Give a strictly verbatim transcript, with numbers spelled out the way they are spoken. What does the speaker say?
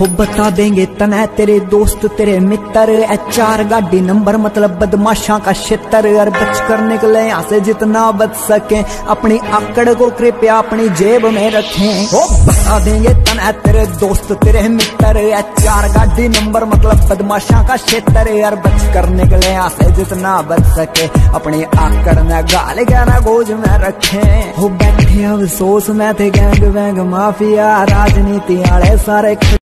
हो बता देंगे तने तेरे दोस्त तेरे मित्र। ए चार गाड़ी नंबर मतलब बदमाशा का क्षेत्र। और बच कर निकले यहाँ से जितना बच सके, अपनी आकड़ को कृपया अपनी जेब में रखें। हो बता देंगे तने तेरे दोस्त तेरे मित्र। ए चार गाड़ी नंबर मतलब बदमाशा का क्षेत्र। और बच कर निकले यहाँ से जितना बच सके, अपनी आकड़ में गाल गहरा गोज में रखें। हो बैठे अफसोस में थे गैंग वैंग माफिया राजनीति आड़े सारे।